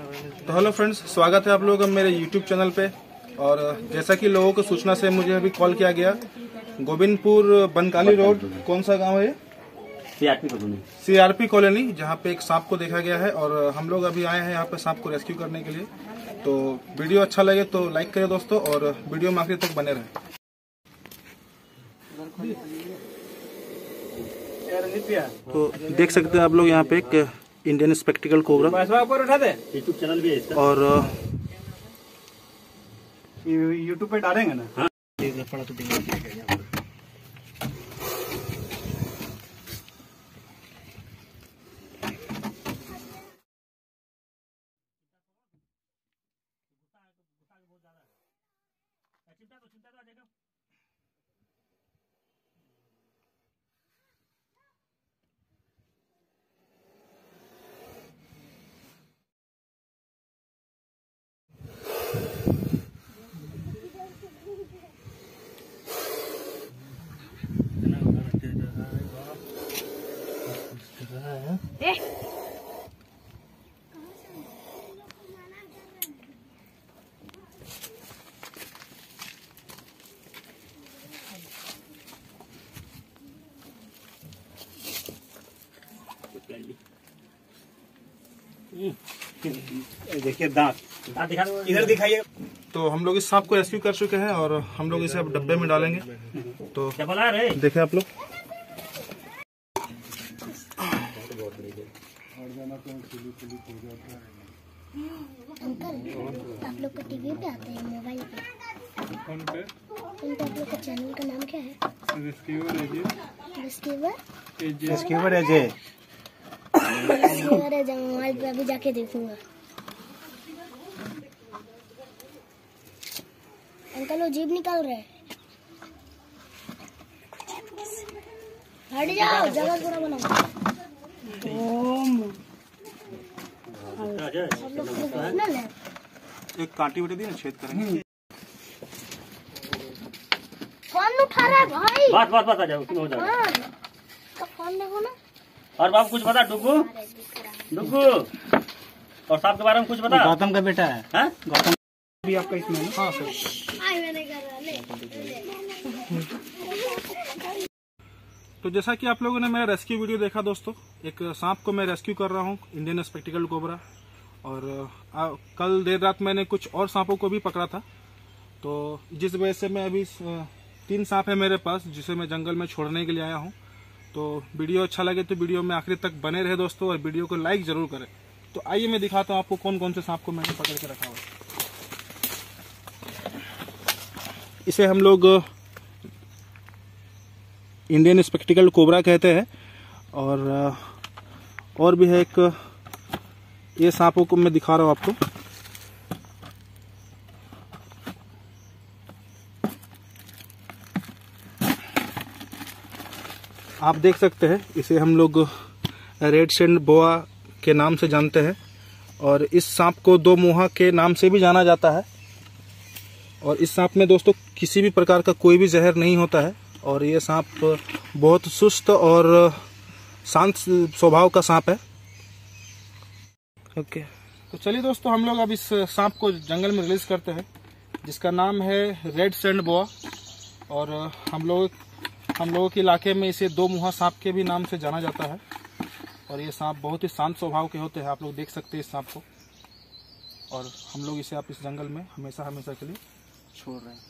तो hello friends, स्वागत है आप लोग मेरे यूट्यूब चैनल पे। और जैसा कि लोगों को सूचना से मुझे अभी कॉल किया गया, गोविंदपुर बनकाली रोड, कौन सा गांव है, सीआरपी कॉलोनी, जहां पे एक सांप को देखा गया है और हम लोग अभी आए हैं यहां पे सांप को रेस्क्यू करने के लिए। तो वीडियो अच्छा लगे तो लाइक करें दोस्तों और वीडियो में आखिर तक बने रहें। तो देख सकते हैं आप लोग यहाँ पे एक इंडियन स्पेक्टिकल कोबरा चैनल भी है और यूट्यूब पे डालेंगे ना। हाँ। देखिए दांत इधर दिखाइए। तो हम लोग इस सांप को रेस्क्यू कर चुके हैं और हम लोग इसे अब डब्बे में डालेंगे। तो देखें आप लोग, अंकल आप लोग को टीवी पे आता है, मोबाइल पे आप लोग का चैनल का नाम क्या है? डिस्कवर एजे। मोबाइल पे अभी जाके देखूंगा। अंकल वो जीभ निकाल रहे हैं। हट जाओ, जगह पूरा बनाओ। एक कांटी बटे दी ना, छेद करेंगे। फोन उठा रहा है भाई। बात बात बात आ जाओ, हो जाओ। फोन देखो ना। और बाप कुछ बता डुगू डुगू, और साहब के बारे में कुछ बता। गौतम का बेटा है। हाँ? गौतम भी आपका इसमें है। हाँ सर। तो जैसा कि आप लोगों ने मेरा रेस्क्यू वीडियो देखा दोस्तों, एक सांप को मैं रेस्क्यू कर रहा हूँ, इंडियन स्पेक्टिकल कोबरा। और कल देर रात मैंने कुछ और सांपों को भी पकड़ा था, तो जिस वजह से मैं अभी 3 सांप है मेरे पास, जिसे मैं जंगल में छोड़ने के लिए आया हूँ। तो वीडियो अच्छा लगे तो वीडियो में आखिर तक बने रहे दोस्तों और वीडियो को लाइक जरूर करें। तो आइए मैं दिखाता हूँ आपको कौन कौन से सांप को मैंने पकड़ के रखा हुआ। इसे हम लोग इंडियन स्पेक्टिकल कोबरा कहते हैं। और भी है एक, ये सांपों को मैं दिखा रहा हूँ आपको। आप देख सकते हैं, इसे हम लोग रेड सैंड बोआ के नाम से जानते हैं और इस सांप को 2 मुहां के नाम से भी जाना जाता है। और इस सांप में दोस्तों किसी भी प्रकार का कोई भी जहर नहीं होता है और ये सांप बहुत सुस्त और शांत स्वभाव का सांप है। ओके, तो चलिए दोस्तों हम लोग अब इस सांप को जंगल में रिलीज करते हैं, जिसका नाम है रेड सैंड बोआ। और हम लोगों के इलाके में इसे 2 मुहां सांप के भी नाम से जाना जाता है। और ये सांप बहुत ही शांत स्वभाव के होते हैं, आप लोग देख सकते हैं इस सांप को। और हम लोग इसे आप इस जंगल में हमेशा हमेशा के लिए छोड़ रहे हैं।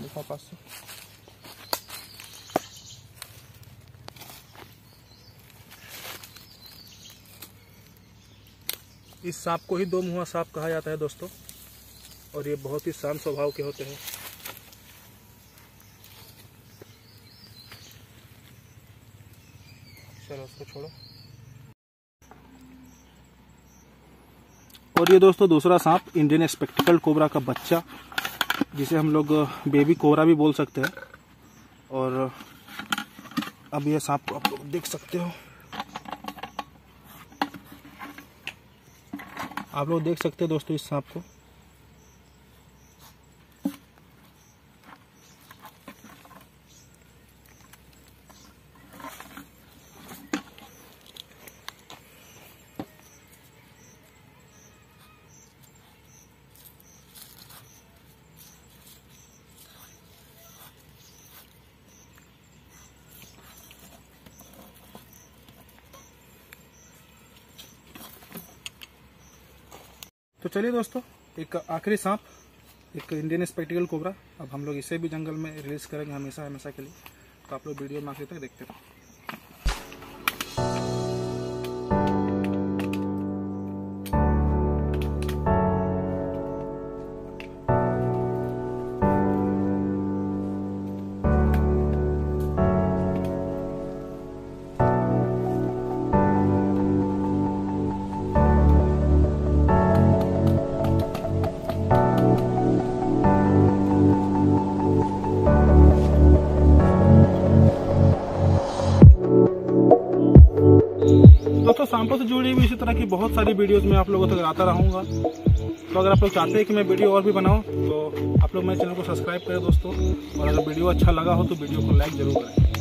देखो पास से। इस सांप को ही 2 मुहां सांप कहा जाता है दोस्तों और ये बहुत ही शांत स्वभाव के होते हैं। चलो इसको छोड़ो। और ये दोस्तों दूसरा सांप, इंडियन स्पेक्टिकल कोबरा का बच्चा, जिसे हम लोग बेबी कोबरा भी बोल सकते हैं। और अब यह सांप को आप लोग देख सकते हो, आप लोग देख सकते हैं दोस्तों इस सांप को। तो चलिए दोस्तों, एक आखिरी सांप, एक इंडियन स्पेक्टिकल कोबरा, अब हम लोग इसे भी जंगल में रिलीज करेंगे हमेशा हमेशा के लिए। तो आप लोग वीडियो में आखिर तक देखते रहो। दोस्तों, सांपों से जुड़ी हुई इसी तरह की बहुत सारी वीडियोस मैं आप लोगों तक आता रहूँगा। तो अगर आप लोग चाहते हैं कि मैं वीडियो और भी बनाऊँ तो आप लोग मेरे चैनल को सब्सक्राइब करें दोस्तों। और अगर वीडियो अच्छा लगा हो तो वीडियो को लाइक जरूर करें।